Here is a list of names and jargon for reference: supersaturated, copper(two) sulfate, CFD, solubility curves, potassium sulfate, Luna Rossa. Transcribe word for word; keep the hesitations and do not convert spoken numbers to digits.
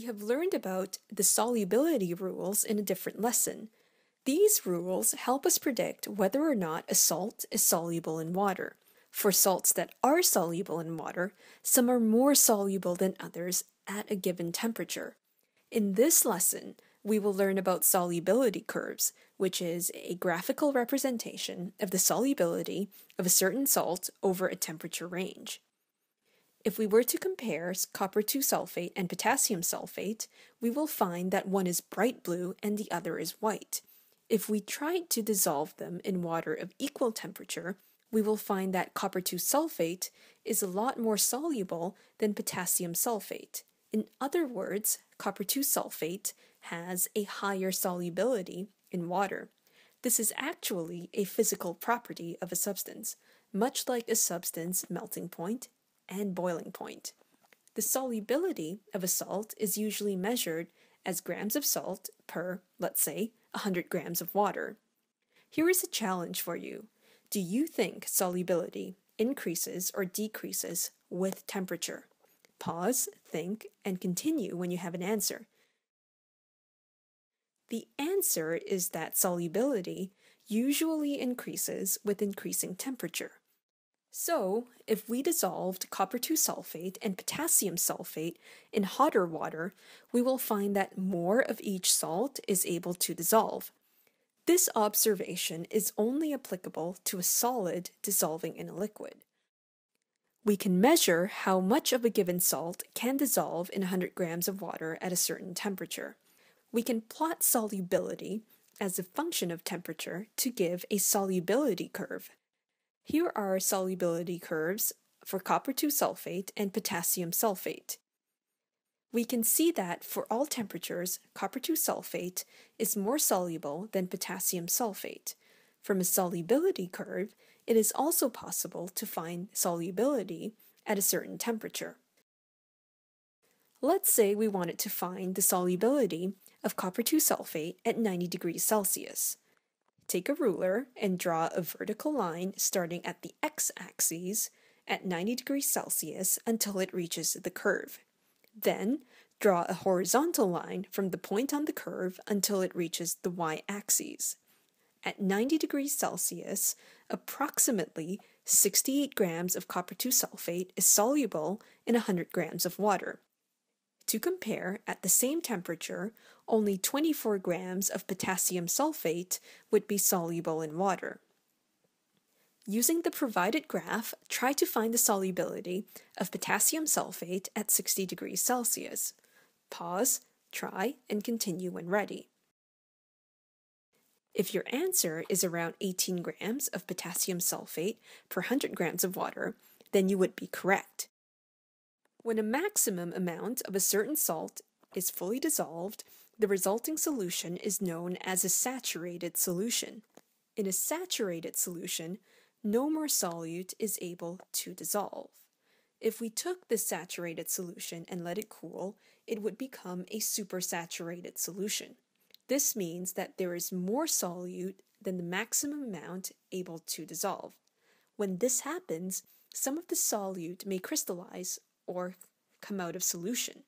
we have learned about the solubility rules in a different lesson. These rules help us predict whether or not a salt is soluble in water. For salts that are soluble in water, some are more soluble than others at a given temperature. In this lesson, we will learn about solubility curves, which is a graphical representation of the solubility of a certain salt over a temperature range. If we were to compare copper(two) sulfate and potassium sulfate, we will find that one is bright blue and the other is white. If we tried to dissolve them in water of equal temperature, we will find that copper(two) sulfate is a lot more soluble than potassium sulfate. In other words, copper(two) sulfate has a higher solubility in water. This is actually a physical property of a substance, much like a substance melting point and boiling point. The solubility of a salt is usually measured as grams of salt per, let's say, one hundred grams of water. Here is a challenge for you. Do you think solubility increases or decreases with temperature? Pause, think, and continue when you have an answer. The answer is that solubility usually increases with increasing temperature. So, if we dissolved copper(two) sulfate and potassium sulfate in hotter water, we will find that more of each salt is able to dissolve. This observation is only applicable to a solid dissolving in a liquid. We can measure how much of a given salt can dissolve in one hundred grams of water at a certain temperature. We can plot solubility as a function of temperature to give a solubility curve. Here are solubility curves for copper(two) sulfate and potassium sulfate. We can see that for all temperatures, copper(two) sulfate is more soluble than potassium sulfate. From a solubility curve, it is also possible to find solubility at a certain temperature. Let's say we wanted to find the solubility of copper(two) sulfate at ninety degrees Celsius. Take a ruler and draw a vertical line starting at the x-axis at ninety degrees Celsius until it reaches the curve. Then, draw a horizontal line from the point on the curve until it reaches the y-axis. At ninety degrees Celsius, approximately sixty-eight grams of copper(two) sulfate is soluble in one hundred grams of water. To compare, at the same temperature, only twenty-four grams of potassium sulfate would be soluble in water. Using the provided graph, try to find the solubility of potassium sulfate at sixty degrees Celsius. Pause, try, and continue when ready. If your answer is around eighteen grams of potassium sulfate per one hundred grams of water, then you would be correct. When a maximum amount of a certain salt is fully dissolved, the resulting solution is known as a saturated solution. In a saturated solution, no more solute is able to dissolve. If we took this saturated solution and let it cool, it would become a supersaturated solution. This means that there is more solute than the maximum amount able to dissolve. When this happens, some of the solute may crystallize or come out of solution.